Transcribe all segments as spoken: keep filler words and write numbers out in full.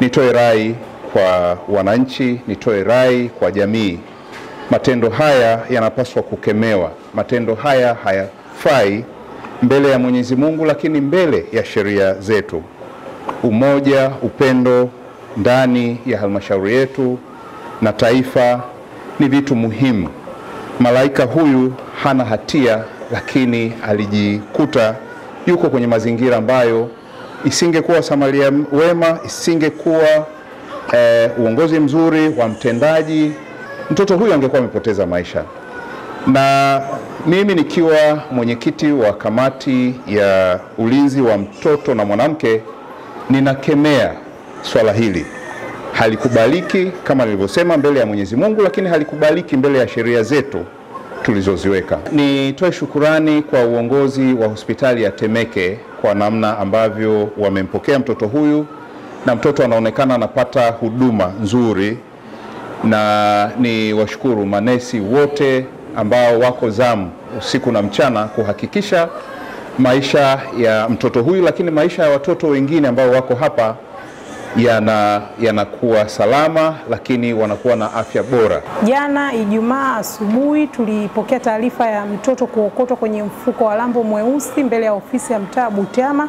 Nitoe rai kwa wananchi, nitoe rai kwa jamii. Matendo haya yanapaswa kukemewa. Matendo haya hayafai mbele ya Mwenyezi Mungu, lakini mbele ya sheria zetu. Umoja, upendo ndani ya halmashauri yetu na taifa ni vitu muhimu. Malaika huyu hana hatia, lakini alijikuta yuko kwenye mazingira ambayo isingekuwa Samaria wema, isingekuwa eh, uongozi mzuri wa mtendaji, mtoto huyu angekuwa amepoteza maisha. Na mimi nikiwa mwenyekiti wa kamati ya ulinzi wa mtoto na mwanamke, ninakemea swala hili. Halikubaliki kama nilivyosema mbele ya Mwenyezi Mungu, lakini halikubaliki mbele ya sheria zetu tulizoziweka. Nitoe shukurani kwa uongozi wa hospitali ya Temeke kwa namna ambavyo wamempokea mtoto huyu, na mtoto anaonekana anapata huduma nzuri. Na ni washukuru manesi wote ambao wako zamu usiku na mchana kuhakikisha maisha ya mtoto huyu, lakini maisha ya watoto wengine ambao wako hapa yana yanakuwa salama, lakini wanakuwa na afya bora. Jana Ijumaa asubuhi tulipokea taarifa ya mtoto kuokotwa kwenye mfuko wa Lambo Mweusi mbele ya ofisi ya mtaa Butiama,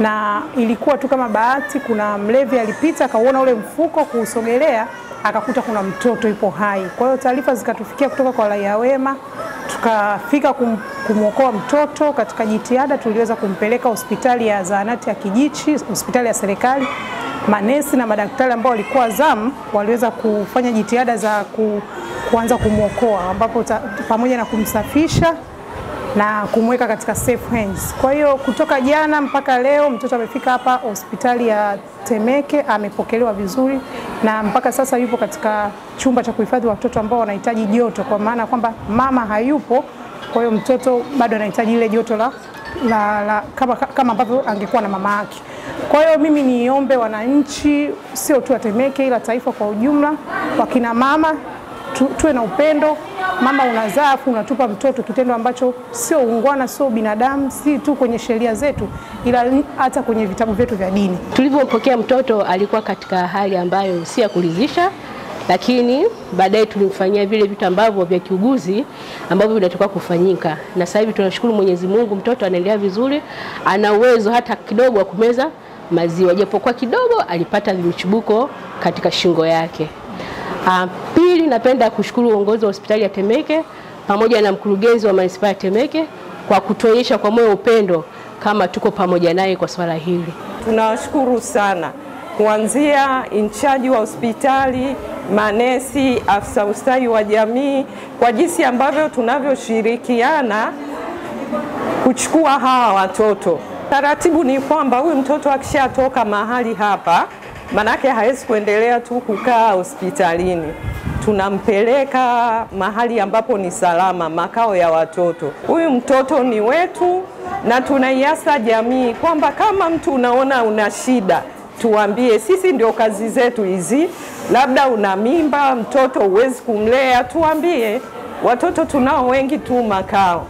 na ilikuwa tu kama bahati. Kuna mlevi alipita akaona ule mfuko, kuusogelea akakuta kuna mtoto yupo hai. Kwa hiyo taarifa zikatufikia kutoka kwa raia wema, tukafika kum, kumuokoa mtoto. Katika jitihada tuliweza kumpeleka hospitali ya zahanati ya Kijichi, hospitali ya serikali. Manesi na madaktari ambao walikuwa zamu waliweza kufanya jitihada za ku, kuanza kumuokoa, ambapo pamoja na kumsafisha na kumweka katika safe hands. Kwa hiyo kutoka jana mpaka leo mtoto amefika hapa hospitali ya Temeke, amepokelewa vizuri, na mpaka sasa yupo katika chumba cha kuhifadhi watoto ambao wanahitaji joto, kwa maana kwamba mama hayupo. Kwa hiyo mtoto bado anahitaji ile joto la, la, la kama kama ambavyo angekuwa na mama yake. Kwa hiyo mimi niombe wananchi, sio tu Temeke ila taifa kwa ujumla, wakina mama tu, tuwe na upendo. Mama unazaa afu unatupa mtoto, kitendo ambacho sio ungwana, sio binadamu, si tu kwenye sheria zetu ila hata kwenye vitabu vyetu vya dini. Tulivyopokea mtoto alikuwa katika hali ambayo si ya kuridhisha, lakini baadaye tulimfanyia vile vitu ambavyo vya kiuguzi ambavyo vinatakiwa kufanyika, na sasa hivi tunashukuru Mwenyezi Mungu, mtoto anaendelea vizuri, ana uwezo hata kidogo wa kumeza maziwa, japo kwa kidogo alipata vichubuko katika shingo yake. Uh, pili, napenda kushukuru uongozi wa hospitali ya Temeke pamoja na mkurugenzi wa manispaa ya Temeke kwa kutuonyesha kwa moyo upendo kama tuko pamoja naye kwa swala hili. Tunawashukuru sana, kuanzia inchaji wa hospitali, manesi, afisa ustawi wa jamii, kwa jinsi ambavyo tunavyoshirikiana kuchukua hawa watoto. Taratibu ni kwamba huyu mtoto akishatoka mahali hapa, manake hawezi kuendelea tu kukaa hospitalini, tunampeleka mahali ambapo ni salama, makao ya watoto. Huyu mtoto ni wetu, na tunaiasa jamii kwamba kama mtu unaona una shida tuambie, sisi ndio kazi zetu hizi. Labda una mimba, mtoto huwezi kumlea, tuambie. Watoto tunao wengi tu makao.